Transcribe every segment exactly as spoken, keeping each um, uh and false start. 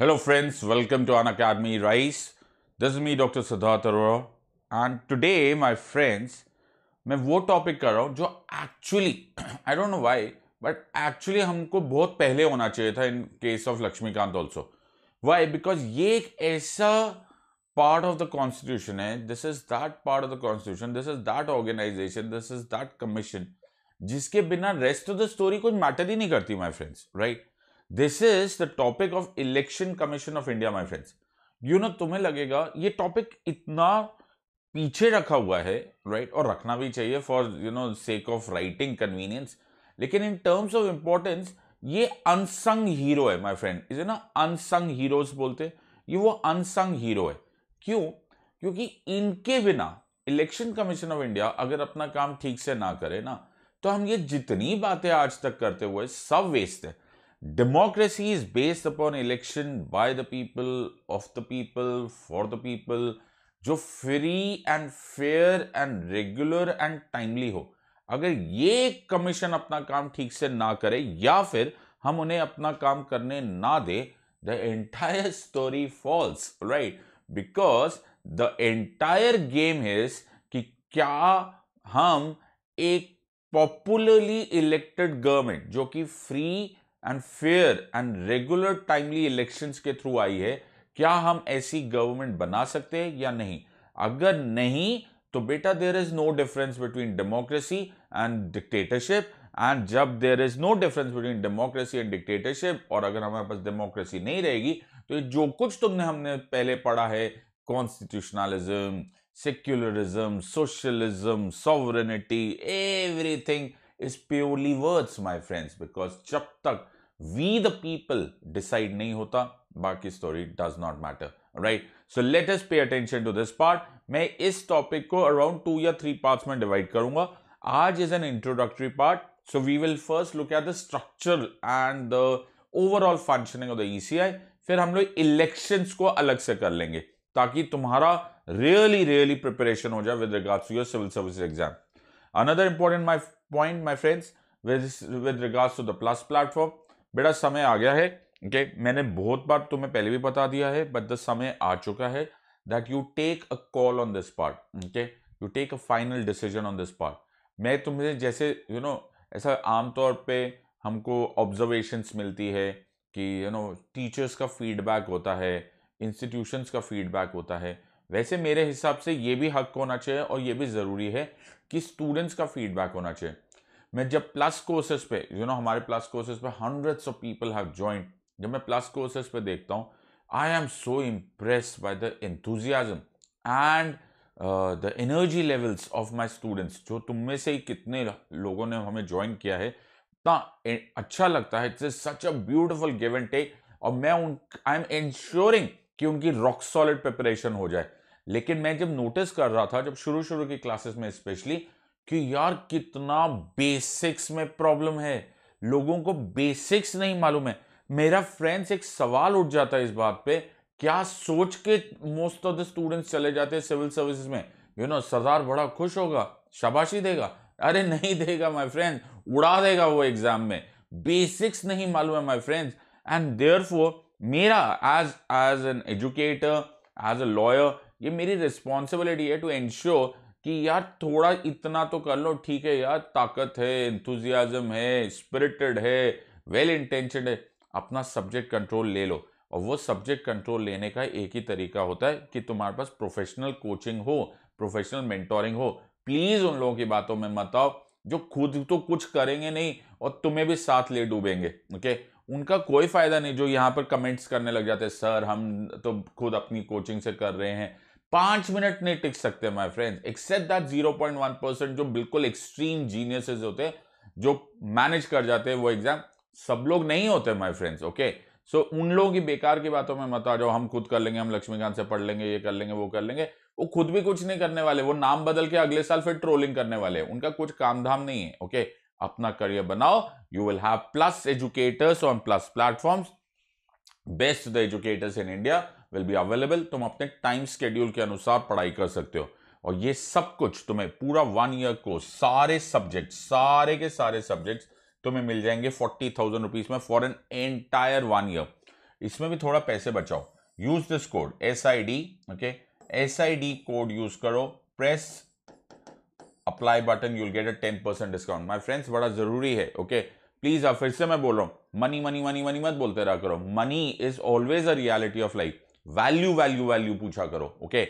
Hello friends, welcome to Unacademy Rise. This is me Doctor Siddharth Arora and today my friends, मैं वो topic कर रहा हूँ जो actually, I don't know why, but actually हमको बहुत पहले होना चाहिए था in case of Laxmikanth also. Why? Because ये एक ऐसा part of the constitution है, this is that part of the constitution, this is that organization, this is that commission, जिसके बिना rest of the story कुछ matter ही नहीं करती my friends, right? This is the topic of Election Commission of India, my friends. You know, तुम्हें लगेगा ये topic इतना पीछे रखा हुआ है, right? और रखना भी चाहिए for you know sake of writing convenience. लेकिन in terms of importance ये unsung hero है, my friend. इसे ना unsung heroes बोलते, ये वो unsung hero है. क्यों? क्योंकि इनके बिना Election Commission of India अगर अपना काम ठीक से ना करे ना, तो हम ये जितनी बातें आज तक करते हुए सब waste है. Democracy is based upon election by the people, of the people, for the people, जो free and fair and regular and timely हो. अगर ये कमीशन अपना काम ठीक से ना करे या फिर हम उन्हें अपना काम करने ना दे, the entire story falls, right? Because the entire game is कि क्या हम एक popularly elected government जो कि free and fair and regular timely elections के थ्रू आई है, क्या हम ऐसी गवर्नमेंट बना सकते हैं या नहीं? अगर नहीं तो बेटा there is no difference between democracy and dictatorship, and जब there is no difference between democracy and dictatorship और अगर हमारे पास democracy नहीं रहेगी तो जो कुछ तुमने हमने पहले पढ़ा है constitutionalism, secularism, socialism, sovereignty, everything is purely words, my friends, because जब तक we the people decide नहीं होता, बाकी story does not matter, right? So let us pay attention to this part. मैं इस topic को around two या three parts में divide करूँगा. आज is an introductory part, so we will first look at the structure and the overall functioning of the E C I. फिर हम लोग elections को अलग से कर लेंगे, ताकि तुम्हारा really really preparation हो जाए with regards to your civil service exam. Another important my point my friends with with regards to the plus platform, बेटा समय आ गया है, okay? मैंने बहुत बार तुम्हें पहले भी बता दिया है, but the समय आ चुका है that you take a call on this part, okay? You take a final decision on this part. मैं तुम्हें जैसे you know ऐसा आमतौर पे हमको observations मिलती है कि you know teachers का feedback होता है, institutions का feedback होता है, वैसे मेरे हिसाब से ये भी हक होना चाहिए और ये भी ज़रूरी है कि स्टूडेंट्स का फीडबैक होना चाहिए. मैं जब प्लस कोर्सेज पे यू you नो know, हमारे प्लस कोर्सेज पे hundreds of people have joined, जब मैं प्लस कोर्सेज पे देखता हूँ I am so impressed by the enthusiasm and the energy levels of my students. जो तुम में से ही कितने लोगों ने हमें ज्वाइन किया है, इतना अच्छा लगता है. It's such a beautiful give and take और मैं उन आई एम इंश्योरिंग कि उनकी रॉक सॉलिड प्रिपरेशन हो जाए. लेकिन मैं जब नोटिस कर रहा था, जब शुरू शुरू की क्लासेस में स्पेशली, कि यार कितना बेसिक्स में प्रॉब्लम है, लोगों को बेसिक्स नहीं मालूम है. मेरा फ्रेंड्स एक सवाल उठ जाता है इस बात पे, क्या सोच के मोस्ट ऑफ द स्टूडेंट्स चले जाते हैं सिविल सर्विसेज में? यू नो सरदार बड़ा खुश होगा, शाबाशी देगा, अरे नहीं देगा माई फ्रेंड, उड़ा देगा वो एग्जाम में. बेसिक्स नहीं मालूम है माई फ्रेंड्स, एंड देयरफॉर मेरा as as an educator, as a lawyer, ये मेरी रिस्पॉन्सिबिलिटी है टू एंश्योर कि यार थोड़ा इतना तो कर लो, ठीक है यार, ताकत है, एंथुजियाज्म है, स्पिरिटेड है, वेल इंटेंशनड है, अपना सब्जेक्ट कंट्रोल ले लो. और वो सब्जेक्ट कंट्रोल लेने का एक ही तरीका होता है कि तुम्हारे पास प्रोफेशनल कोचिंग हो, प्रोफेशनल मेंटोरिंग हो. प्लीज़ उन लोगों की बातों में मत आओ जो खुद तो कुछ करेंगे नहीं और तुम्हें भी साथ ले डूबेंगे, ओके? उनका कोई फ़ायदा नहीं जो यहाँ पर कमेंट्स करने लग जाते हैं, सर हम तो खुद अपनी कोचिंग से कर रहे हैं. पाँच मिनट नहीं टिक सकते my friends, except that zero point one percent जो बिल्कुल एक्सट्रीम जीनियसेस होते हैं, जो मैनेज कर जाते हैं वो एग्जाम. सब लोग नहीं होते माय फ्रेंड्स, ओके? सो उन लोगों की बेकार की बातों में मत आ जाओ, हम खुद कर लेंगे, हम लक्ष्मीकांत से पढ़ लेंगे, ये कर लेंगे, वो कर लेंगे. वो खुद भी कुछ नहीं करने वाले, वो नाम बदल के अगले साल फिर ट्रोलिंग करने वाले, उनका कुछ काम धाम नहीं है, ओके? अपना करियर बनाओ. You will have plus educators on plus platforms, best the educators in India will be available. तुम अपने टाइम स्केड्यूल के अनुसार पढ़ाई कर सकते हो और ये सब कुछ तुम्हें पूरा वन ईयर कोर्स, सारे सब्जेक्ट, सारे के सारे सब्जेक्ट्स तुम्हें मिल जाएंगे फोर्टी थाउजेंड रुपीज में for an entire one year. इसमें भी थोड़ा पैसे बचाओ. Use this code S I D. Okay, S I D code use करो, press apply button, you'll get a ten percent discount. My friends, बड़ा जरूरी है. Okay okay? प्लीज अब फिर से मैं बोल रहा हूं, मनी मनी मनी मनी मत बोलते रहा करो. Money is always a reality of life. Value value value पूछा करो. ओके,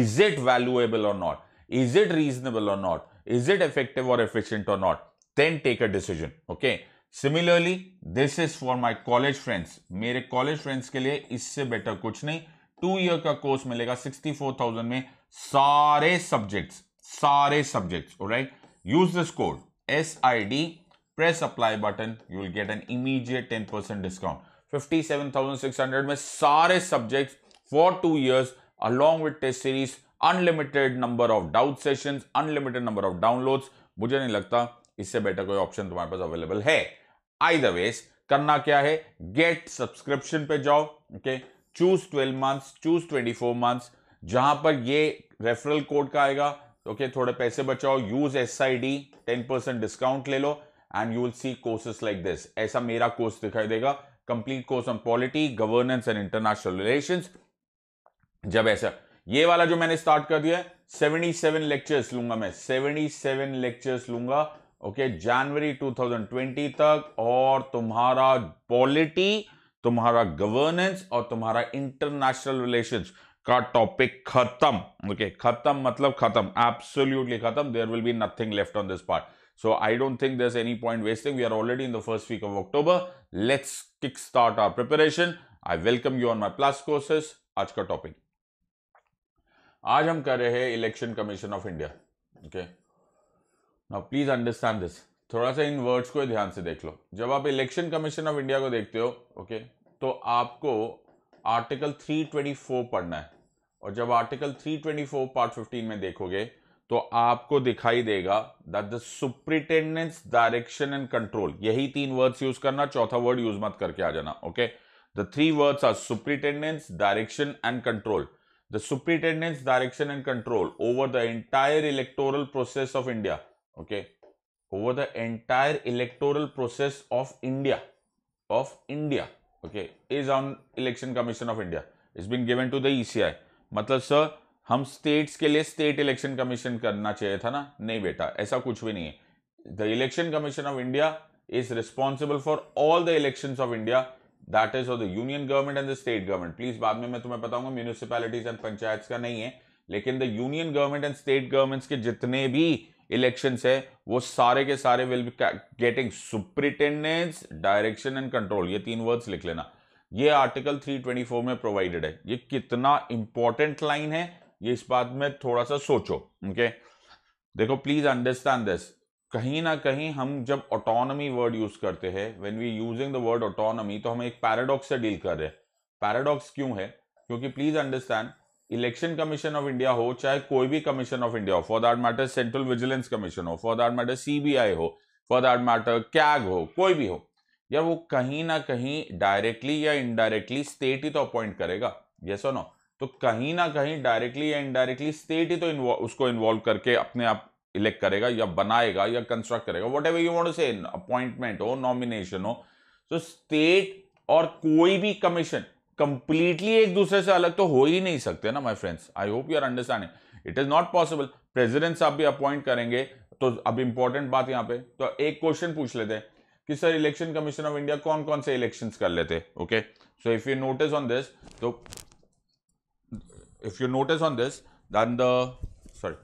इज इट वैल्यूएबल और नॉट, इज इट रीजनेबल और नॉट, इज इट इफेक्टिव और एफिशिएंट और not, then take a decision. Okay, similarly this is for my college friends. मेरे college friends के लिए इससे बेटर कुछ नहीं. टू ईयर का कोर्स मिलेगा सिक्सटी फोर थाउजेंड में, सारे सब्जेक्ट्स, सारे subjects. Alright, use this code S I D, press apply button, you will get an immediate ten percent discount. Fifty seven thousand six hundred में सारे subjects for two years along with test series, unlimited number of doubt sessions, unlimited number of downloads. मुझे नहीं लगता इससे better कोई option तुम्हारे पास available है. आइदर वेज करना क्या है, गेट सब्सक्रिप्शन पे जाओ. Okay, choose twelve months, choose twenty four months, जहां पर ये रेफरल कोड का आएगा. ओके okay, थोड़े पैसे बचाओ, use S I D, ten percent discount ले लो and you will see courses like this. ऐसा मेरा कोर्स दिखाई देगा, complete course on polity, governance and international relations. जब ऐसा ये वाला जो मैंने स्टार्ट कर दिया है, सतहत्तर लेक्चर्स लूंगा मैं, सतहत्तर लेक्चर्स लूंगा. ओके, जनवरी दो हज़ार बीस तक, और तुम्हारा पॉलिटी, तुम्हारा गवर्नेंस और तुम्हारा इंटरनेशनल रिलेशंस का टॉपिक खत्म. ओके, खत्म मतलब खत्म, एब्सोल्युटली खत्म. There will be nothing left on this part. So I don't think there's any point wasting. We are already in the first week of October. Let's kickstart our preparation. I welcome you on my plus courses. आज का topic, आज हम कर रहे हैं election commission of India. Okay, now please understand this. थोड़ा सा इन words को ध्यान से देख लो. जब आप इलेक्शन कमीशन ऑफ इंडिया को देखते हो, ओके okay, तो आपको आर्टिकल तीन सौ चौबीस पढ़ना है. और जब आर्टिकल तीन सौ चौबीस पार्ट पंद्रह में देखोगे तो आपको दिखाई देगा that the superintendents direction and control, यही तीन वर्ड्स यूज करना, चौथा वर्ड यूज मत करके आ जाना. Okay, the three words are superintendents direction and control. The superintendents direction and control over the entire electoral process of India. Okay, over the entire electoral process of India, of India. Okay, is on election commission of India, is been given to the ECI. मतलब sir हम states के लिए state election commission करना चाहिए था ना? नहीं बेटा, ऐसा कुछ भी नहीं है. The election commission of India is responsible for all the elections of India, that is of the union government and the state government. Please बाद में मैं तुम्हें बताऊंगा म्यूनिसिपैलिटीज एंड पंचायत का नहीं है, लेकिन the union government and state governments के जितने भी इलेक्शंस है वो सारे के सारे will be getting superintendence direction and control. ये तीन वर्ड्स लिख लेना. ये आर्टिकल तीन सौ चौबीस में प्रोवाइडेड है. ये कितना इंपॉर्टेंट लाइन है, ये इस बात में थोड़ा सा सोचो. ओके, देखो प्लीज अंडरस्टैंड दिस. कहीं ना कहीं हम जब ऑटोनॉमी वर्ड यूज करते हैं, when we using the word autonomy, तो हम एक पैराडॉक्स से डील कर रहे हैं. पैराडॉक्स क्यों है? क्योंकि please understand, election commission of India हो, चाहे कोई भी कमीशन ऑफ इंडिया हो, for that matter central vigilance commission हो, फॉर दैट मैटर सीबीआई हो, फॉर दैट मैटर कैग हो, कोई भी हो, या वो कहीं ना कहीं डायरेक्टली या इनडायरेक्टली स्टेट ही तो अपॉइंट करेगा. यस और नो? तो कहीं ना कहीं डायरेक्टली या इनडायरेक्टली स्टेट ही तो involve, उसको इन्वॉल्व करके अपने आप इलेक्ट करेगा या बनाएगा या कंस्ट्रक्ट करेगा, whatever you want to say, appointment हो, नॉमिनेशन हो. तो स्टेट और कोई भी कमीशन कंप्लीटली एक दूसरे से अलग तो हो ही नहीं सकते ना my friends. I hope you are understanding, it is not possible. President साहब भी अपॉइंट करेंगे. तो अब इंपॉर्टेंट बात यहाँ पे, तो एक क्वेश्चन पूछ लेते हैं कि sir election commission of India कौन कौन से इलेक्शंस कर लेते. Okay, so if you notice on this, तो if you notice on this then the sorry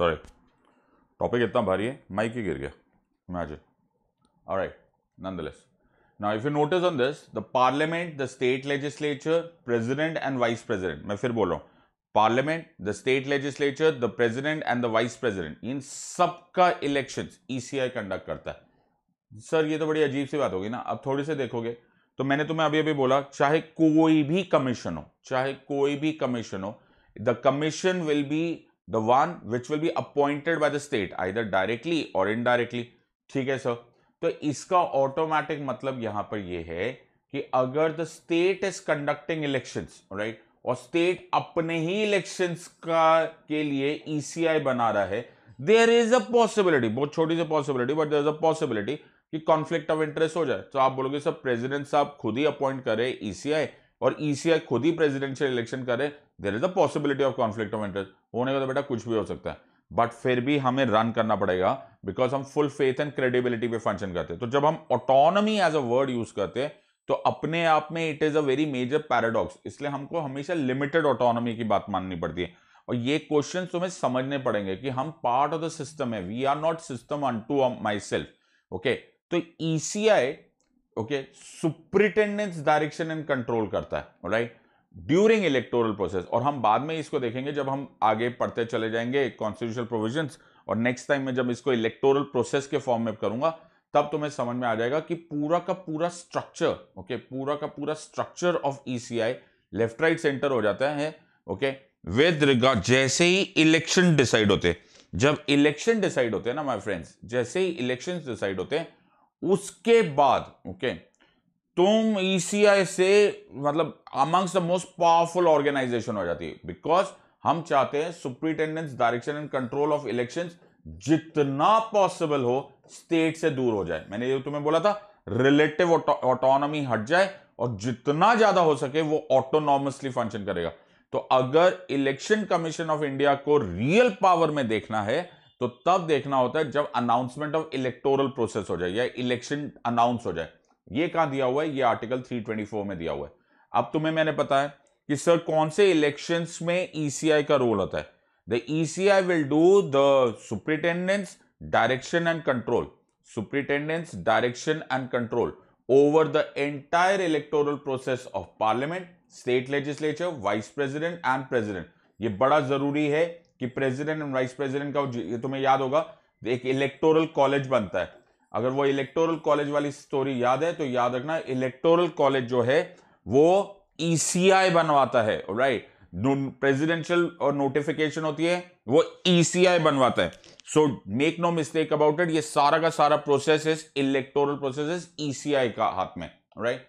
sorry, topic इतना भारी है, माइक ही गिर गया. Imagine. Alright, nonetheless, now if you notice on this, the parliament, the state legislature, president and vice president. मैं फिर बोल रहा हूँ, parliament, the state legislature, the president and the vice president, इन सबका इलेक्शंस ईसीआई कंडक्ट करता है. Sir ये तो बड़ी अजीब सी बात होगी ना. अब थोड़ी से देखोगे तो मैंने तुम्हें अभी अभी बोला, चाहे कोई भी कमीशन हो, चाहे कोई भी कमीशन हो, the commission will be the one which will be appointed by the state, either directly और इनडायरेक्टली। ठीक है सर, तो इसका ऑटोमेटिक मतलब यहां पर यह है कि अगर the state is conducting elections, right, और स्टेट अपने ही इलेक्शंस का के लिए ईसीआई बना रहा है, देयर इज अ पॉसिबिलिटी, बहुत छोटी सी possibility, but there is a possibility कि कॉन्फ्लिक्ट ऑफ इंटरेस्ट हो जाए। तो आप बोलोगे सर प्रेसिडेंट साहब खुद ही अपॉइंट करे ईसीआई और ईसीआई खुद ही प्रेसिडेंशियल इलेक्शन करे, there is a possibility of conflict of interest होने का, तो बेटा कुछ भी हो सकता है, बट फिर भी हमें रन करना पड़ेगा बिकॉज हम फुल फेथ एंड क्रेडिबिलिटी पे फंक्शन करते हैं। तो जब हम autonomy as a word use करते हैं तो अपने आप में it is a very major paradox, इसलिए हमको हमेशा लिमिटेड ऑटोनॉमी की बात माननी पड़ती है। और ये क्वेश्चन तुम्हें समझने पड़ेंगे कि हम पार्ट ऑफ द सिस्टम है, we are not system unto myself. Okay, तो ECI okay superintendence direction and control करता है, राइट, ड्यूरिंग इलेक्टोरल प्रोसेस। और हम बाद में इसको देखेंगे जब हम आगे पढ़ते चले जाएंगे कॉन्स्टिट्यूशनल प्रोविजंस, और नेक्स्ट टाइम में जब इसको इलेक्टोरल प्रोसेस के फॉर्म में करूंगा तब तुम्हें समझ में आ जाएगा कि पूरा का पूरा स्ट्रक्चर, ओके, पूरा का पूरा structure of ECI left right centre हो जाता है। ओके, विद रिगार्ड, जैसे ही इलेक्शन डिसाइड होते, जब इलेक्शन डिसाइड होते हैं ना माय फ्रेंड्स, जैसे ही इलेक्शंस डिसाइड होते हैं उसके बाद ओके तुम ईसीआई से मतलब amongst the most powerful organisation हो जाती है, बिकॉज हम चाहते हैं superintendence direction and control of elections जितना पॉसिबल हो स्टेट से दूर हो जाए। मैंने ये तुम्हें बोला था, रिलेटिव ऑटोनॉमी हट जाए और जितना ज्यादा हो सके वो ऑटोनॉमसली फंक्शन करेगा। तो अगर इलेक्शन कमीशन ऑफ इंडिया को रियल पावर में देखना है तो तब देखना होता है जब अनाउंसमेंट ऑफ इलेक्टोरल प्रोसेस हो जाए या इलेक्शन अनाउंस हो जाए। ये कहां दिया हुआ है? ये आर्टिकल तीन सौ चौबीस में दिया हुआ है। अब तुम्हें मैंने पता है कि सर कौन से इलेक्शंस में ईसीआई का रोल होता है। The ECI will do the superintendence direction and control, superintendence direction and control over the entire electoral process of parliament, state legislature, vice president and president. ये बड़ा जरूरी है कि प्रेसिडेंट एंड वाइस प्रेसिडेंट का, ये तुम्हें याद होगा, एक इलेक्टोरल कॉलेज बनता है। अगर वो इलेक्टोरल कॉलेज वाली स्टोरी याद है तो याद रखना, इलेक्टोरल कॉलेज जो है वो ईसीआई बनवाता है, राइट। प्रेसिडेंशियल और नोटिफिकेशन होती है वो ईसीआई बनवाता है। So make no mistake about it, ये सारा का सारा process is electoral process ECI का हाथ में, राइट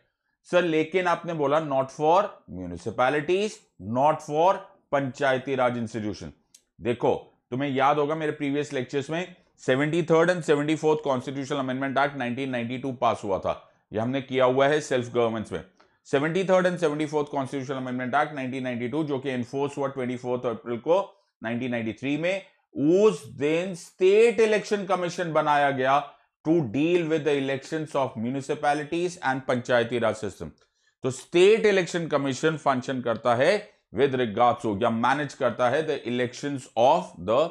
सर। लेकिन आपने बोला not for municipalities, not for Panchayati Raj institution. देखो तुम्हें याद होगा मेरे प्रीवियस लेक्चर्स में seventy third and seventy fourth constitutional amendment act nineteen ninety two pass हुआ था। यह हमने किया हुआ है सेल्फ गवर्नमेंट्स में। Seventy third and seventy fourth constitutional amendment act nineteen ninety two जो कि एनफोर्स हुआ ट्वेंटी फोर्थ अप्रैल को नाइनटीन नाइंटी थ्री में। उस दिन स्टेट इलेक्शन कमीशन बनाया गया to deal with the elections of municipalities and Panchayati Raj system. तो स्टेट इलेक्शन कमीशन फंक्शन करता है विद रिगार्ड्स टू या मैनेज करता है the elections of the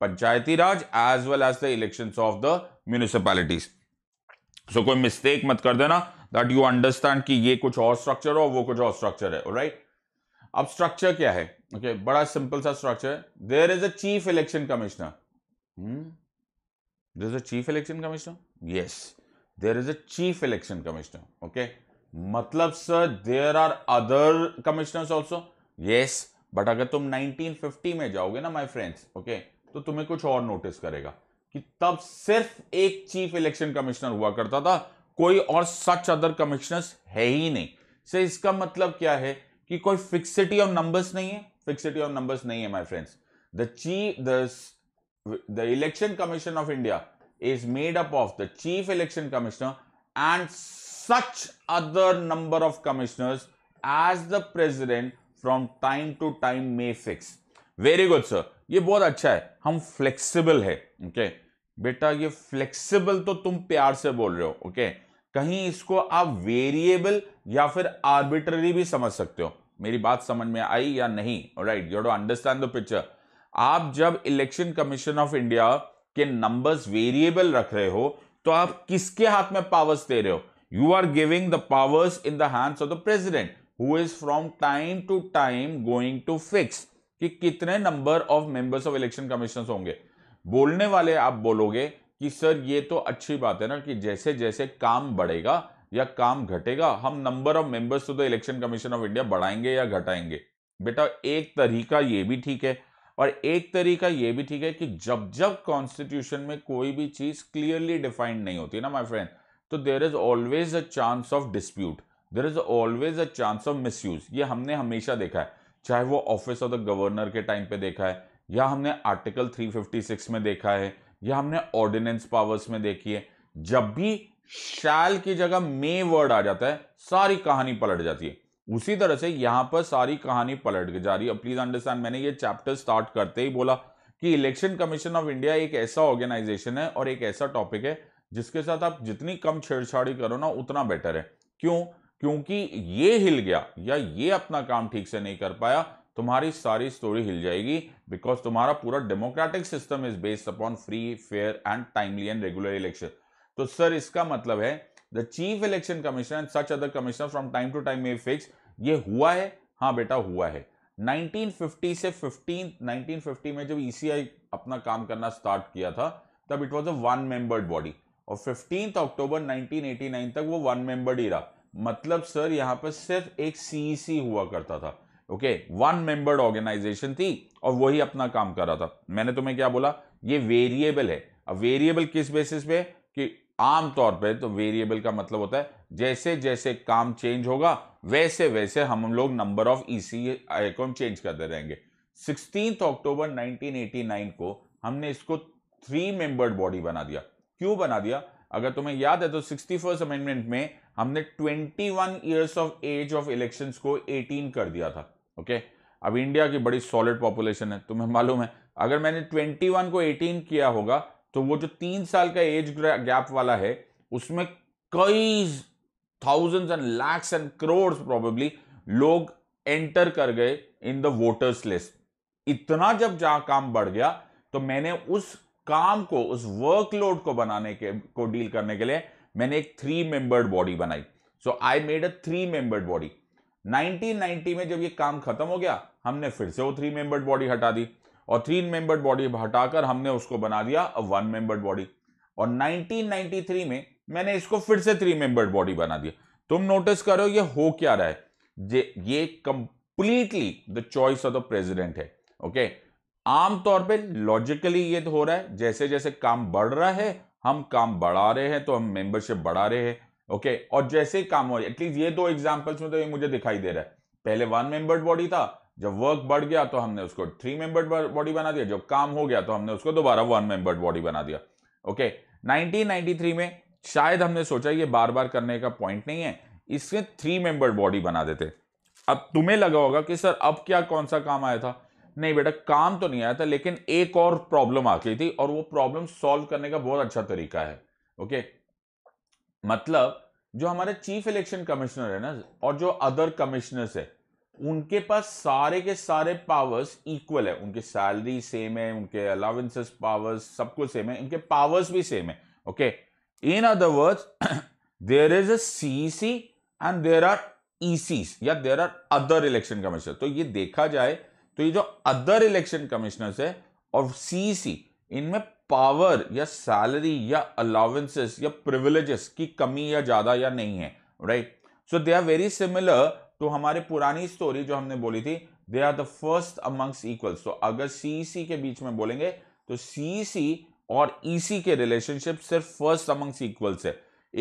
Panchayati Raj as well as the elections of the municipalities. So कोई mistake मत कर देना दैट यू अंडरस्टैंड कि ये कुछ और स्ट्रक्चर हो, वो कुछ और स्ट्रक्चर है, राइट। अब स्ट्रक्चर क्या है? ओके okay, बड़ा सिंपल सा स्ट्रक्चर है। There is a chief election commissioner, there is a chief election commissioner, yes there is a chief election commissioner. Okay, मतलब sir there are other commissioners also, yes, but अगर तुम nineteen fifty में जाओगे ना my friends, okay okay, तो तुम्हें कुछ और नोटिस करेगा कि तब सिर्फ एक चीफ इलेक्शन कमिश्नर हुआ करता था, कोई और सच अदर कमिश्नर्स है ही नहीं। से इसका मतलब क्या है कि कोई फिक्सिटी ऑफ नंबर्स नहीं है, फिक्सिटी ऑफ नंबर्स नहीं है my friends. The chief the the election commission of India is made up of the chief election commissioner and such other number of commissioners as the president from time to time may fix. Very good sir, ये बहुत अच्छा है, हम flexible है। Okay okay? बेटा ये flexible तो तुम प्यार से बोल रहे हो, ओके okay? कहीं इसको आप वेरिएबल या फिर आर्बिट्ररी भी समझ सकते हो। मेरी बात समझ में आई या नहीं? Alright, you have to understand the picture. आप जब इलेक्शन कमीशन ऑफ इंडिया के नंबर्स वेरिएबल रख रहे हो तो आप किसके हाथ में पावर्स दे रहे हो? You are giving the powers in the hands of the president who is from time to time going to fix कि कितने number of members of election commission होंगे। बोलने वाले आप बोलोगे कि सर ये तो अच्छी बात है ना कि जैसे जैसे काम बढ़ेगा या काम घटेगा? हम number of members to the election commission of India बढ़ाएंगे या घटाएंगे? बेटा एक तरीका ये भी ठीक है और एक तरीका ये भी ठीक है कि जब जब कॉन्स्टिट्यूशन में कोई भी चीज क्लियरली डिफाइंड नहीं होती ना माय फ्रेंड, तो there is always a chance of dispute, there is always a chance of misuse. ये हमने हमेशा देखा है, चाहे वो ऑफिस ऑफ द गवर्नर के टाइम पे देखा है, या हमने आर्टिकल तीन सौ छप्पन में देखा है, या हमने ऑर्डिनेंस पावर्स में देखी है। जब भी शैल की जगह मे वर्ड आ जाता है सारी कहानी पलट जाती है। उसी तरह से यहां पर सारी कहानी पलट जा रही है। प्लीज अंडरस्टैंड, मैंने ये चैप्टर स्टार्ट करते ही बोला कि इलेक्शन कमीशन ऑफ इंडिया एक ऐसा ऑर्गेनाइजेशन है और एक ऐसा टॉपिक है जिसके साथ आप जितनी कम छेड़छाड़ी करो ना उतना बेटर है। क्यों? क्योंकि ये हिल गया या ये अपना काम ठीक से नहीं कर पाया, तुम्हारी सारी स्टोरी हिल जाएगी। बिकॉज तुम्हारा पूरा democratic system is based upon free, fair and timely and regular election. तो सर इसका मतलब है the chief election commission and such other commissioner from time to time may fix. ये हुआ है? हाँ बेटा हुआ है। नाइनटीन फिफ्टी से पंद्रह, उन्नीस सौ पचास में जब ईसीआई अपना काम करना स्टार्ट किया था तब it was a one membered body और पंद्रह अक्टूबर नाइनटीन एटी नाइन तक वो वन मेंबर्ड ही रहा। मतलब सर यहाँ पर सिर्फ एक सीईसी हुआ करता था, ओके, वन मेंबर्ड ऑर्गेनाइजेशन थी और वही अपना काम कर रहा था। मैंने तुम्हें क्या बोला? ये वेरिएबल है। अब वेरिएबल किस बेसिस पे? कि आमतौर पे तो वेरिएबल का मतलब होता है जैसे जैसे काम चेंज होगा वैसे वैसे हम लोग नंबर ऑफ ईसीआई को चेंज करते रहेंगे। सोलह अक्टूबर नाइनटीन एटी नाइन को हमने इसको थ्री मेंबर्ड बॉडी बना दिया। क्यों बना दिया? अगर तुम्हें याद है तो सिक्सटी फर्स्ट अमेंडमेंट में हमने इक्कीस years of age of elections को अठारह कर दिया था, ओके okay? अब इंडिया की बड़ी सॉलिड पॉपुलेशन है, तुम्हें मालूम है। अगर मैंने इक्कीस को अठारह किया होगा तो वो जो तीन साल का एज गैप वाला है उसमें कई thousands and lakhs and crores probably लोग एंटर कर गए इन द वोटर्स लिस्ट। इतना जब जहां काम बढ़ गया तो मैंने उस काम को, उस वर्कलोड को बनाने के को डील करने के लिए मैंने एक थ्री मेंबर्ड बॉडी बनाई। So I made a three membered body. Nineteen ninety में जब ये काम खत्म हो गया हमने फिर से वो थ्री मेंबर्ड बॉडी हटा दी और थ्री मेंबर्ड बॉडी हटाकर हमने उसको बना दिया अ वन मेंबर्ड बॉडी। और नाइनटीन नाइंटी थ्री में मैंने इसको फिर से थ्री मेंबर्ड बॉडी बना दिया। तुम नोटिस करो ये हो क्या रहा है? जे, ये completely the choice of the president है, ओके okay? आमतौर पे लॉजिकली ये हो रहा है जैसे जैसे काम बढ़ रहा है हम काम बढ़ा रहे हैं तो हम मेंबरशिप बढ़ा रहे हैं, ओके okay? और जैसे काम हो, एटलीस्ट ये दो एग्जांपल्स में तो ये मुझे दिखाई दे रहा है। पहले वन मेंबर्ड बॉडी था, जब वर्क बढ़ गया तो हमने उसको थ्री मेंबर्ड बॉडी बना दिया, जब काम हो गया तो हमने उसको दोबारा वन मेंबर्ड बॉडी बना दिया, okay okay? Nineteen ninety three में शायद हमने सोचा ये बार बार करने का पॉइंट नहीं है, इसमें थ्री मेंबर्ड बॉडी बना देते। अब तुम्हें लगा होगा कि सर अब क्या, कौन सा काम आया था? नहीं बेटा काम तो नहीं आया था, लेकिन एक और प्रॉब्लम आ गई थी और वो प्रॉब्लम सॉल्व करने का बहुत अच्छा तरीका है, ओके। मतलब जो हमारे चीफ इलेक्शन कमिश्नर है ना और जो अदर कमिश्नर्स है उनके पास सारे के सारे पावर्स इक्वल है। उनकी सैलरी सेम है, उनके अलाउंसेस, पावर्स सब कुछ सेम है, उनके पावर्स भी सेम है, okay. In other words there is a CEC and there are ECs या there are other election commissioner. तो ये देखा जाए तो ये जो अदर इलेक्शन कमिश्नर्स है और सीईसी, इनमें पावर या सैलरी या अलाउंसेस या प्रिविलेजेस की कमी या ज्यादा या नहीं है, right. So they are very similar to हमारे पुरानी स्टोरी जो हमने बोली थी, they are the first amongst equals. तो अगर सीईसी के बीच में बोलेंगे तो सीईसी और ईसी के रिलेशनशिप सिर्फ फर्स्ट अमंग्स इक्वल्स है।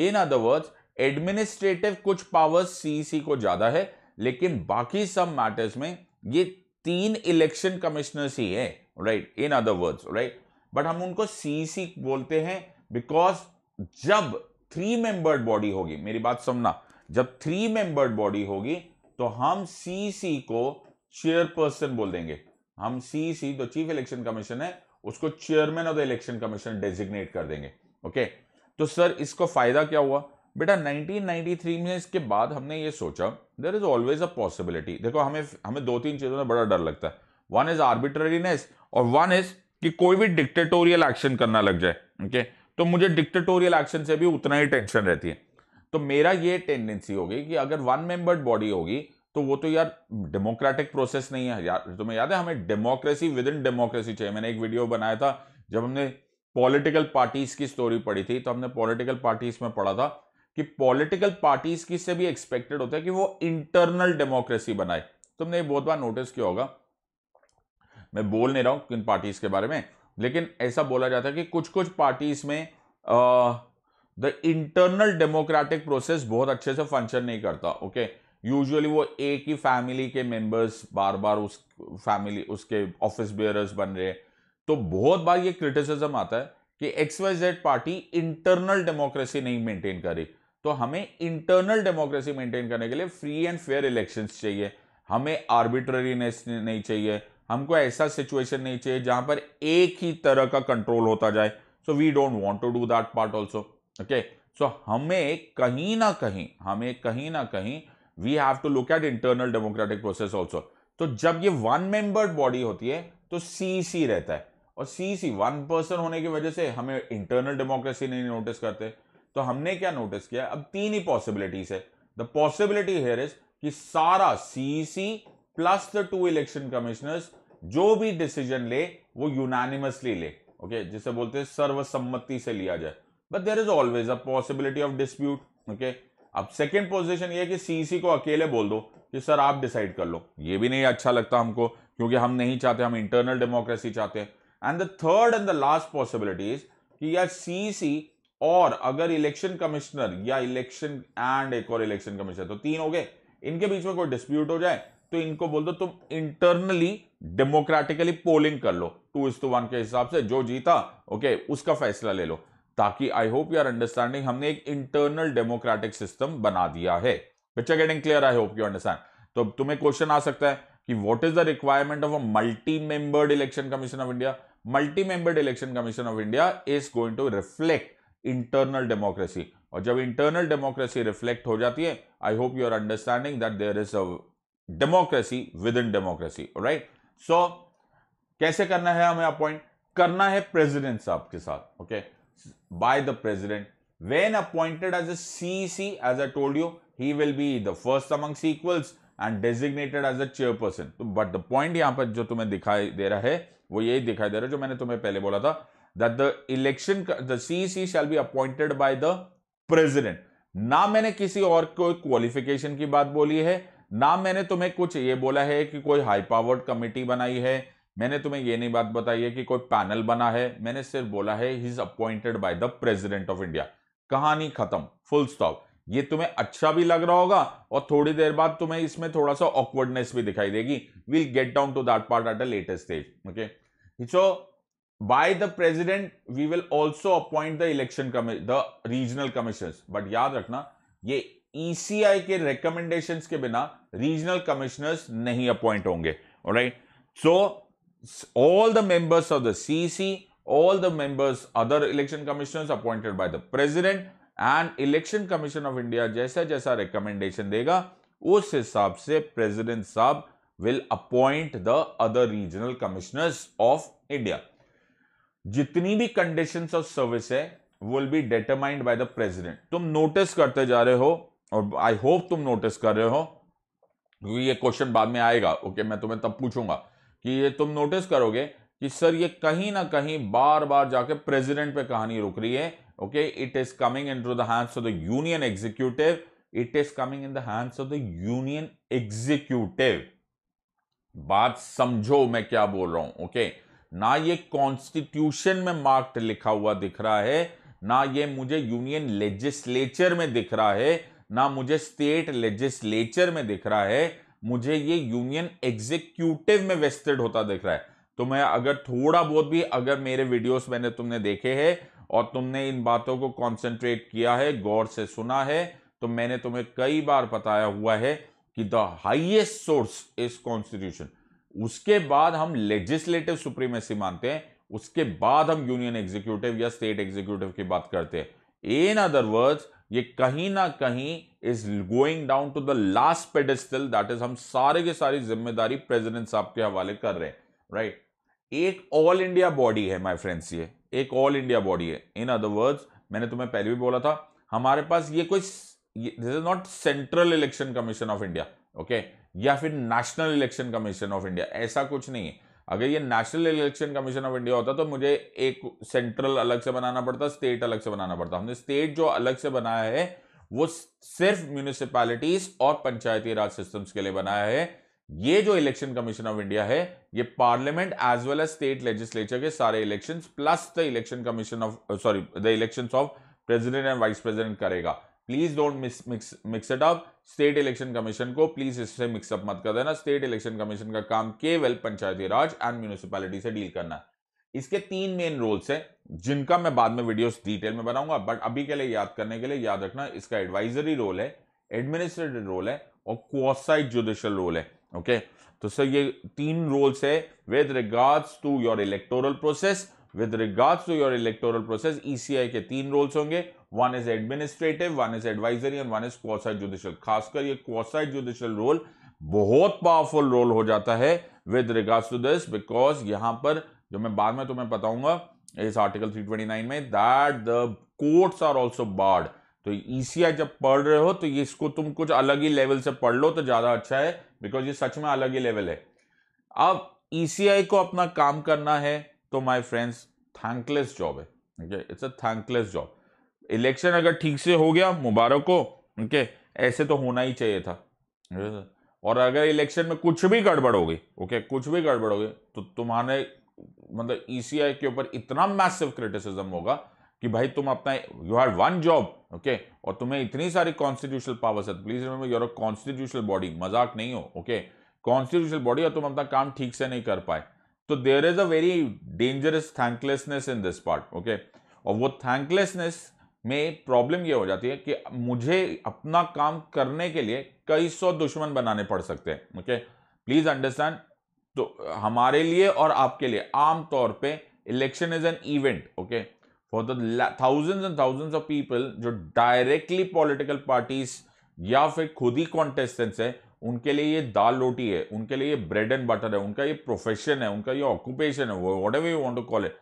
इन अदर वर्ड्स एडमिनिस्ट्रेटिव कुछ पावर्स सीईसी को ज्यादा है, लेकिन बाकी सब मैटर्स में ये तीन इलेक्शन कमिश्नर्स ही है, right. In other words, right, but हम उनको सीईसी बोलते हैं बिकॉज जब थ्री मेंबर्ड बॉडी होगी, मेरी बात समझना, जब थ्री मेंबर्ड बॉडी होगी तो हम सीईसी को चेयरपर्सन बोल देंगे। हम सीईसी, जो चीफ इलेक्शन कमीशन है, उसको chairman of the election commission designate कर देंगे, ओके। तो सर इसको फायदा क्या हुआ? बेटा नाइनटीन नाइंटी थ्री में इसके बाद हमने ये सोचा there is always a possibility. देखो हमें हमें दो तीन चीजों में बड़ा डर लगता है, वन इज आर्बिट्रेरीनेस और वन इज कि कोई भी डिक्टेटोरियल एक्शन करना लग जाए, ओके okay? तो मुझे डिक्टेटोरियल एक्शन से भी उतना ही टेंशन रहती है। तो मेरा ये टेंडेंसी होगी कि अगर वन मेंबर्ड बॉडी होगी तो वो तो यार डेमोक्रेटिक प्रोसेस नहीं है यार। तुम्हें याद है हमें डेमोक्रेसी विद इन डेमोक्रेसी चाहिए। मैंने एक वीडियो बनाया था जब हमने पॉलिटिकल पार्टीज की स्टोरी पढ़ी थी, तो हमने पॉलिटिकल पार्टीज में पढ़ा था कि पॉलिटिकल पार्टीज की से भी एक्सपेक्टेड होता है कि वो इंटरनल डेमोक्रेसी बनाए। तुमने बहुत बार नोटिस किया होगा, मैं बोल नहीं रहा हूं किन पार्टीज के बारे में, लेकिन ऐसा बोला जाता है कि कुछ कुछ पार्टीज में द इंटरनल डेमोक्रेटिक प्रोसेस बहुत अच्छे से फंक्शन नहीं करता। Okay okay? यूजुअली वो एक ही फैमिली के मेंबर्स बार बार उस फैमिली उसके ऑफिस बेयरर्स बन रहे हैं। तो बहुत बार ये क्रिटिसिज्म आता है कि X Y Z party internal democracy नहीं मेंटेन करी। तो हमें इंटरनल डेमोक्रेसी मेंटेन करने के लिए फ्री एंड फेयर इलेक्शंस चाहिए, हमें आर्बिट्रेरीनेस नहीं चाहिए, हमको ऐसा सिचुएशन नहीं चाहिए जहां पर एक ही तरह का कंट्रोल होता जाए। So we don't want to do that part also. Okay so हमें कहीं ना कहीं हमें कहीं ना कहीं we have to look at internal democratic process also. तो जब ये वन मेंबर्ड बॉडी होती है तो सीसी रहता है, और सीसी वन पर्सन होने की वजह से हमें इंटरनल डेमोक्रेसी नहीं नोटिस करते। तो हमने क्या नोटिस किया, अब तीन ही पॉसिबिलिटीज है। द पॉसिबिलिटी हियर इज कि सारा CC plus the two election commissioners जो भी डिसीजन ले वो यूनानिमसली ले, ओके okay? जिसे बोलते हैं सर्वसम्मति से लिया जाए। But there is always a possibility of dispute. Okay अब सेकंड पोजीशन ये है कि सीसी को अकेले बोल दो कि सर आप डिसाइड कर लो, ये भी नहीं अच्छा लगता हमको क्योंकि हम नहीं चाहते, हम इंटरनल डेमोक्रेसी चाहते हैं। And the third and the last possibility is कि यार सीसी और अगर इलेक्शन कमिश्नर या इलेक्शन एंड एक और इलेक्शन कमिश्नर, तो तीन हो गए, इनके बीच में कोई डिस्प्यूट हो जाए तो इनको बोल दो तुम इंटरनली डेमोक्रेटिकली पोलिंग कर लो टू इज टू वन के हिसाब से, जो जीता ओके okay, उसका फैसला ले लो। ताकि I hope you are understanding, हमने एक इंटरनल डेमोक्रेटिक सिस्टम बना दिया है। Picture getting clear, I hope you understand. तो तुम्हें क्वेश्चन आ सकता है कि what is the requirement of a multi membered election commission of India. Multi membered election commission of India is going to reflect internal democracy, और जब internal democracy reflect हो जाती है I hope you are understanding that there is a democracy within democracy. Right, so कैसे करना है, हमें appoint करना है प्रेसिडेंट साहब के साथ, okay by the president. When appointed as a CC, as I told you, he will be the first among equals and designated as a chairperson. But the point यहां पर जो तुम्हें दिखाई दे रहा है वो यही दिखाई दे रहा है जो मैंने तुम्हें पहले बोला था, that the election the CC shall be appointed by the president. ना मैंने किसी और को क्वालिफिकेशन की बात बोली है, ना मैंने तुम्हें कुछ ये बोला है कि कोई हाई पावर्ड कमेटी बनाई है, मैंने तुम्हें ये नहीं बात बताई है कि कोई पैनल बना है। मैंने सिर्फ बोला है he is appointed by the president of India. कहानी खत्म, फुल स्टॉप। ये तुम्हें अच्छा भी लग रहा होगा और थोड़ी देर बाद तुम्हें इसमें थोड़ा सा ऑकवर्डनेस भी दिखाई देगी। We'll get down to that part at a latest stage. Okay so by the president we will also appoint the election commission, the regional commissioners. But याद रखना ये ईसीआई के रिकमेंडेशंस के बिना रीजनल कमिश्नर्स नहीं अपॉइंट होंगे। Alright, so all the members of the CC, all the members other election commissioners appointed by the president, and election commission of India जैसा जैसा रिकमेंडेशन देगा उस हिसाब से प्रेसिडेंट साहब will appoint the other regional commissioners of India. जितनी भी conditions of service है will be determined by the president. तुम नोटिस करते जा रहे हो और आई होप तुम नोटिस कर रहे हो, क्योंकि ये क्वेश्चन बाद में आएगा। ओके okay, मैं तुम्हें तब पूछूंगा कि ये तुम नोटिस करोगे कि सर ये कहीं ना कहीं बार बार जाके प्रेसिडेंट पे कहानी रुक रही है। Okay, it is coming in to the hands of the union executive, it is coming in the hands of the union executive. बात समझो मैं क्या बोल रहा हूं। Okay okay? ना ये कॉन्स्टिट्यूशन में मार्क्ड लिखा हुआ दिख रहा है, ना ये मुझे यूनियन लेजिस्लेचर में दिख रहा है, ना मुझे स्टेट लेजिस्लेचर में दिख रहा है, मुझे ये यूनियन एग्जीक्यूटिव में वेस्टेड होता दिख रहा है। तो मैं अगर थोड़ा बहुत भी, अगर मेरे वीडियोस मैंने तुमने देखे हैं और तुमने इन बातों को कॉन्सेंट्रेट किया है, गौर से सुना है, तो मैंने तुम्हें कई बार बताया हुआ है कि the highest source is constitution. उसके बाद हम लेजिस्लेटिव सुप्रीमेसी मानते हैं, उसके बाद हम यूनियन एग्जीक्यूटिव या स्टेट एग्जीक्यूटिव की बात करते हैं। इन अदर वर्ड्स ये कहीं ना कहीं is going down to the last pedestal, that is हम सारे के सारी जिम्मेदारी प्रेसिडेंट साहब के हवाले कर रहे हैं। Right right? एक ऑल इंडिया बॉडी है माय फ्रेंड्स, ये एक ऑल इंडिया बॉडी है। इन अदर वर्ड्स मैंने तुम्हें पहले भी बोला था, हमारे पास ये कोई this is not central election commission of India okay या फिर national election commission of India, ऐसा कुछ नहीं है। अगर ये national election commission of India होता तो मुझे एक सेंट्रल अलग से बनाना पड़ता, स्टेट अलग से बनाना पड़ता। हमने स्टेट जो अलग से बनाया है वो सिर्फ म्यूनिसिपैलिटीज और पंचायती राज सिस्टम्स के लिए बनाया है। ये जो इलेक्शन कमीशन ऑफ इंडिया है ये parliament as well as state legislature के सारे elections plus the election commission of sorry the elections of president and vice president करेगा। Please don't mix it up. State election commission को please इससे mix up मत कर देना। स्टेट इलेक्शन कमीशन का काम केवल पंचायती राज एंड म्यूनिसिपैलिटी से डील करना है। इसके तीन मेन रोल्स हैं जिनका मैं बाद में वीडियोस डिटेल में बनाऊंगा, बट अभी के लिए याद करने के लिए याद रखना इसका एडवाइजरी रोल है, एडमिनिस्ट्रेटिव रोल है और क्वासी जुडिशियल रोल है। ओके, तो सर ये तीन रोल्स है with regards to your electoral process. With regards to your electoral process ECI के तीन रोल्स होंगे, one is administrative, one is advisory and one is quasi judicial. खासकर ये क्वासी जुडिशियल रोल बहुत पावरफुल रोल हो जाता है with regards to this, because यहां पर जो मैं बाद में तुम्हें बताऊंगा इस आर्टिकल तीन सौ उनतीस में that the courts are also barred. तो ईसीआई जब पढ़ रहे हो तो ये इसको तुम कुछ अलग ही लेवल से पढ़ लो तो ज्यादा अच्छा है, बिकॉज ये सच में अलग ही लेवल है। अब ईसीआई को अपना काम करना है तो माय फ्रेंड्स थैंकलेस जॉब है, it's a thankless job. Election अगर ठीक से हो गया मुबारक हो, ओके, ऐसे तो होना ही चाहिए था। और अगर इलेक्शन में कुछ भी गड़बड़ हो गई, ओके, कुछ भी गड़बड़ हो गई तो तुम्हारे मतलब ईसीआई के ऊपर इतना मैसिव क्रिटिसिज्म होगा कि भाई तुम अपना you have one job, okay, और तुम्हें इतनी सारी कॉन्स्टिट्यूशनल पावर्स है। Please remember you are a constitutional body, मजाक नहीं हो, ओके, कॉन्स्टिट्यूशनल बॉडी, और तुम अपना काम ठीक से नहीं कर पाए तो there is a very dangerous thanklessness in this part, okay. और वो थैंकलेसनेस में प्रॉब्लम ये हो जाती है कि मुझे अपना काम करने के लिए कई सौ दुश्मन बनाने पड़ सकते हैं, ओके। प्लीज अंडरस्टैंड, तो हमारे लिए और आपके लिए आमतौर पे election is an event, okay, for the thousands and thousands of people जो डायरेक्टली पॉलिटिकल पार्टीज या फिर खुद ही कॉन्टेस्टेंट्स हैं, उनके लिए ये दाल रोटी है, उनके लिए ये ब्रेड एंड बटर है, उनका ये प्रोफेशन है, उनका ये ऑक्यूपेशन है, whatever you want to call it.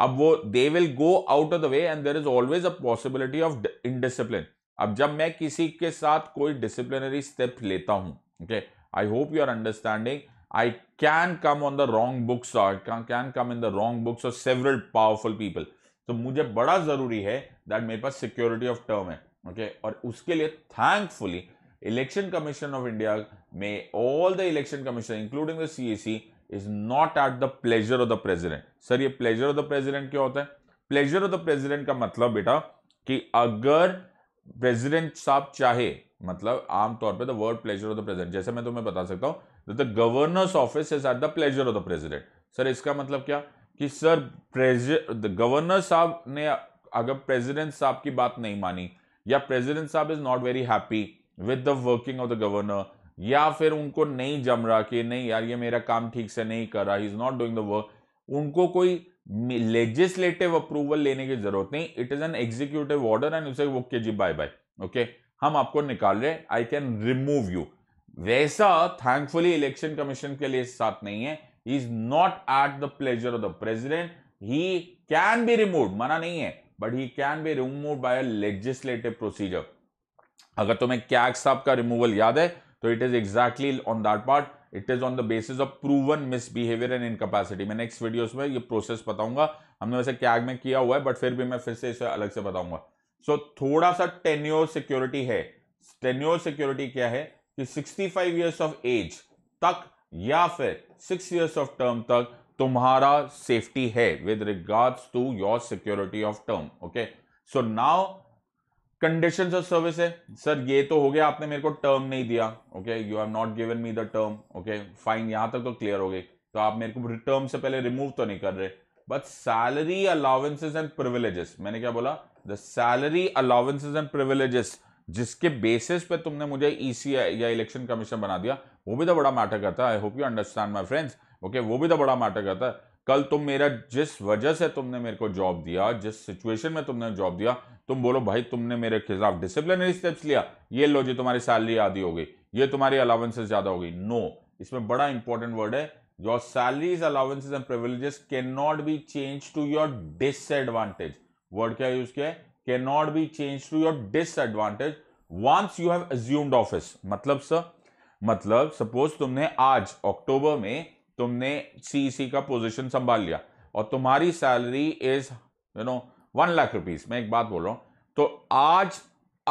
अब वो they will go out of the way and there is always a possibility of indiscipline. अब जब मैं किसी के साथ कोई डिसिप्लिनरी स्टेप लेता हूँ, okay, I hope you are understanding, I can come on the wrong books or can, can come in the wrong books of several powerful people. तो मुझे बड़ा जरूरी है दैट मेरे पास सिक्योरिटी ऑफ टर्म है, ओके, और उसके लिए thankfully election commission of India में all the election commission including the CEC is not at the pleasure of the president. Sir ये प्लेजर ऑफ द प्रेसिडेंट क्या होता है? प्लेजर ऑफ द प्रेसिडेंट का मतलब बेटा कि अगर प्रेसिडेंट साहब चाहे, मतलब आमतौर पर the word pleasure of the president, जैसे मैं तुम्हें बता सकता हूं the governor's office is at the pleasure of the president. Sir इसका मतलब क्या कि सर द गवर्नर साहब ने अगर प्रेसिडेंट साहब की बात नहीं मानी या प्रेसिडेंट साहब is not very happy with the working of the governor या फिर उनको नहीं जम रहा कि नहीं यार ये मेरा काम ठीक से नहीं कर रहा, he is not doing the work, उनको कोई लेजिस्लेटिव अप्रूवल लेने की जरूरत नहीं। It is an executive order and उसे वो के जी बाय बाय, ओके, हम आपको निकाल रहे, आई कैन रिमूव यू। वैसा थैंकफुली इलेक्शन कमीशन के लिए साथ नहीं है। He is not at the pleasure of the president. He can be removed, मना नहीं है, but he can be removed by a legislative procedure. अगर तुम्हें कैग साहब का रिमूवल याद है तो it is exactly on that part, it is on the basis of proven misbehaviour and incapacity. मैं नेक्स्ट वीडियोस में ये प्रोसेस बताऊंगा, हमने वैसे कैग में किया हुआ है बट फिर भी मैं फिर से इसे अलग से बताऊंगा। सो so, थोड़ा सा टेन्योर सिक्योरिटी है। टेन्योर सिक्योरिटी क्या है कि पैंसठ इयर्स ऑफ एज तक या फिर सिक्स इयर्स ऑफ टर्म तक तुम्हारा सेफ्टी है with regards to your security of term, okay. So now conditions of service है। सर ये तो हो गया, आपने मेरे को टर्म नहीं दिया, okay, you have not given me the term, okay, fine, यहां तक तो क्लियर हो गई। तो आप मेरे को टर्म से पहले रिमूव तो नहीं कर रहे, but salary allowances and privileges, मैंने क्या बोला, the salary allowances and privileges जिसके बेसिस पे तुमने मुझे ईसीआई या इलेक्शन कमीशन बना दिया, वो भी तो बड़ा मैटर करता है। I hope you understand my friends, okay, वो भी तो बड़ा मैटर करता है। कल तुम मेरा जिस वजह से तुमने मेरे को जॉब दिया, जिस सिचुएशन में तुमने जॉब दिया, तुम बोलो भाई तुमने मेरे खिलाफ डिसिप्लिनरी स्टेप्स लिया, ये लो जी तुम्हारी सैलरी आधी हो गई, ये तुम्हारी अलाउंसेस ज्यादा हो गई। नो, इसमें बड़ा इंपॉर्टेंट वर्ड है, your salaries allowances and privileges can not be change to your disadvantage. Word क्या यूज किया है? cannot be changed to your disadvantage once you have assumed office। मतलब सर मतलब सपोज तुमने आज अक्टूबर में तुमने सीईसी का पोजीशन संभाल लिया और तुम्हारी salary is you know one lakh rupees, मैं एक बात बोल रहा हूं, तो आज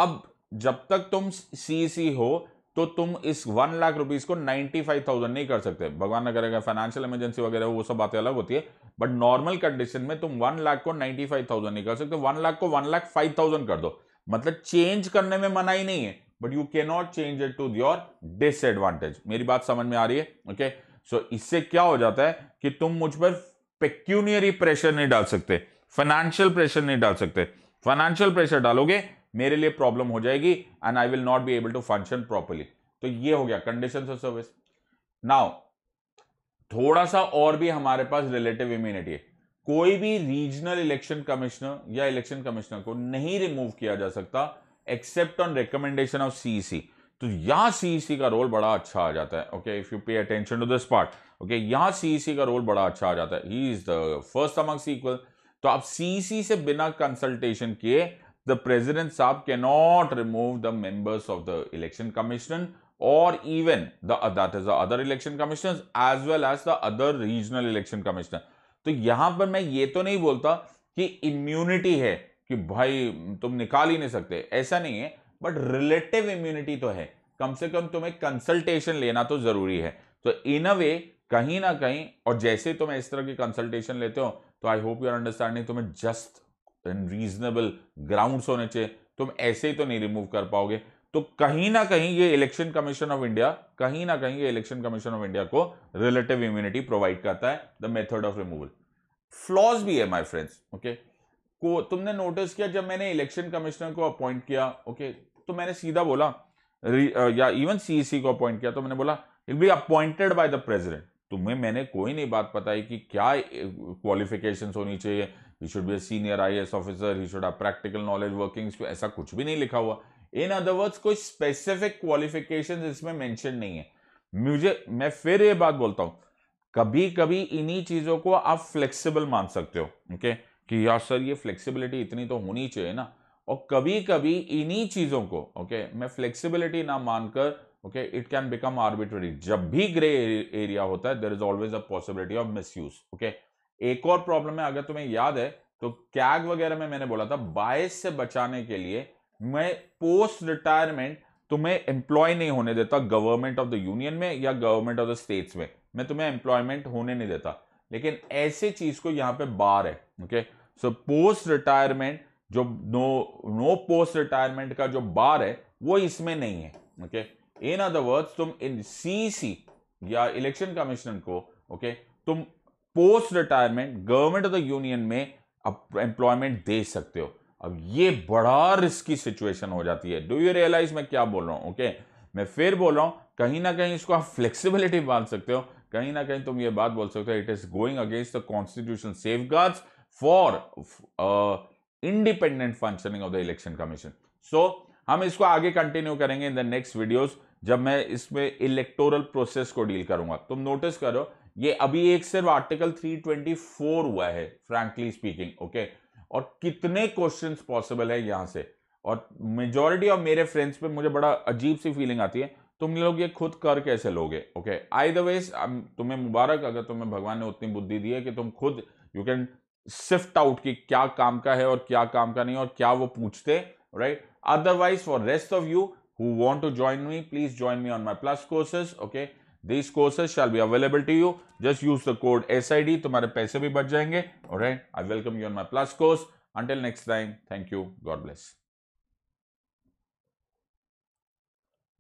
अब जब तक तुम सीईसी हो तो तुम इस वन लाख रुपीस को नाइन्टी फाइव थाउजेंड नहीं कर सकते। भगवान ना करेगा फाइनेंशियल इमरजेंसी वगैरह वो सब बातें अलग होती है, बट नॉर्मल कंडीशन में तुम वन लाख को नाइन्टी फाइव थाउजेंड नहीं कर सकते। वन लाख को वन लाख फाइव थाउजेंड कर दो, मतलब चेंज करने में मना ही नहीं है, but you can not change it to your disadvantage. मेरी बात समझ में आ रही है? Okay okay? सो so, इससे क्या हो जाता है कि तुम मुझ पर पेक्यूनियरी प्रेशर नहीं डाल सकते, फाइनेंशियल प्रेशर नहीं डाल सकते। फाइनेंशियल प्रेशर डालोगे मेरे लिए प्रॉब्लम हो जाएगी and I will not be able to function properly. तो ये हो गया कंडीशंस ऑफ सर्विस। नाउ थोड़ा सा और भी हमारे पास रिलेटिव इम्यूनिटी है। कोई भी रीजनल इलेक्शन कमिश्नर या इलेक्शन कमिश्नर को नहीं रिमूव किया जा सकता except on recommendation of CEC. तो यहां सीईसी का रोल बड़ा अच्छा आ जाता है। Okay, if you pay attention to this part, okay, यहां सीईसी का रोल बड़ा अच्छा आ जाता है। He is the first amongst equal. तो आप सीईसी से बिना कंसल्टेशन किए The president saab cannot remove the members of the election commission or even the that is the other election commissioners as well as the other regional election commissioner। तो यहां पर मैं ये तो नहीं बोलता कि immunity है कि भाई तुम निकाल ही नहीं सकते, ऐसा नहीं है, but relative immunity तो है, कम से कम तुम्हें consultation लेना तो जरूरी है। तो in a way कहीं ना कहीं, और जैसे तुम इस तरह की consultation लेते हो तो आई होप यूर अंडरस्टैंडिंग, तुम्हें जस्ट रीजनेबल ग्राउंड्स होने चाहिए, तुम ऐसे ही तो नहीं रिमूव कर पाओगे। तो कहीं ना कहीं ये इलेक्शन कमीशन ऑफ इंडिया कहीं ना कहीं ये इलेक्शन कमीशन ऑफ इंडिया को रिलेटिव इम्यूनिटी प्रोवाइड करता है। The method of removal flaws भी है माय फ्रेंड्स। ओके, को तुमने नोटिस किया जब मैंने इलेक्शन कमिश्नर को अपॉइंट किया, ओके okay, तो मैंने सीधा बोला या इवन सीईसी को अपॉइंट किया तो मैंने बोला it be appointed by the president. तुम्हें मैंने कोई नहीं बात बताई कि क्या क्वालिफिकेशंस होनी चाहिए, he should be a senior I A S officer, he should have practical knowledge workings, ऐसा कुछ भी नहीं लिखा हुआ। इन अदर वर्ड्स कोई स्पेसिफिक क्वालिफिकेशंस इसमें मेंशन नहीं है। मुझे मैं फिर ये बात बोलता हूं, कभी कभी इन्हीं चीजों को आप फ्लेक्सिबल मान सकते हो, ओके okay? कि यार सर ये फ्लेक्सिबिलिटी इतनी तो होनी चाहिए ना, और कभी कभी इन्हीं चीजों को ओके okay? मैं फ्लेक्सिबिलिटी ना मानकर okay it can become arbitrary. जब भी ग्रे एरिया होता है there is always a possibility of misuse. Okay, एक और प्रॉब्लम है, अगर तुम्हें याद है तो कैग वगैरह में मैंने बोला था बायस से बचाने के लिए मैं पोस्ट रिटायरमेंट तुम्हें एम्प्लॉय नहीं होने देता गवर्नमेंट ऑफ द यूनियन में या गवर्नमेंट ऑफ द स्टेट्स में, मैं तुम्हें एम्प्लॉयमेंट होने नहीं देता। लेकिन ऐसे चीज को यहां पे बार है। ओके, सो पोस्ट रिटायरमेंट जो नो नो पोस्ट रिटायरमेंट का जो बार है वो इसमें नहीं है। ओके, इन अदर वर्ड्स तुम इन सीसी या इलेक्शन कमीशन को ओके तुम post retirement government of the union में एम्प्लॉयमेंट दे सकते हो। अब ये बड़ा रिस्की सिचुएशन हो जाती है। डू यू रियलाइज मैं क्या बोल रहा हूं? Okay okay? मैं फिर बोल रहा हूं कहीं ना कहीं इसको आप फ्लेक्सिबिलिटी मान सकते हो, कहीं ना कहीं तुम ये बात बोल सकते हो it is going against the constitution safeguards for independent functioning of the election commission. So हम इसको आगे कंटिन्यू करेंगे इन द नेक्स्ट वीडियोस, जब मैं इसमें इलेक्टोरल प्रोसेस को डील करूंगा। तुम नोटिस करो ये अभी एक सिर्फ आर्टिकल तीन सौ चौबीस हुआ है फ्रैंकली स्पीकिंग। ओके, और कितने क्वेश्चंस पॉसिबल है यहां से, और मेजॉरिटी ऑफ मेरे फ्रेंड्स पे मुझे बड़ा अजीब सी फीलिंग आती है तुम लोग ये खुद कर कैसे लोगे। ओके, आइदर वेज तुम्हें मुबारक, अगर तुम्हें भगवान ने उतनी बुद्धि दी है कि तुम खुद यू कैन सिफ्ट आउट कि क्या काम का है और क्या काम का नहीं और क्या वो पूछते, right. Otherwise, for rest of you who want to join me, please join me on my plus courses. Okay, these courses shall be available to you. Just use the code S I D. तुम्हारे पैसे भी बच जाएंगे. Alright, I welcome you on my plus course. Until next time, thank you. God bless.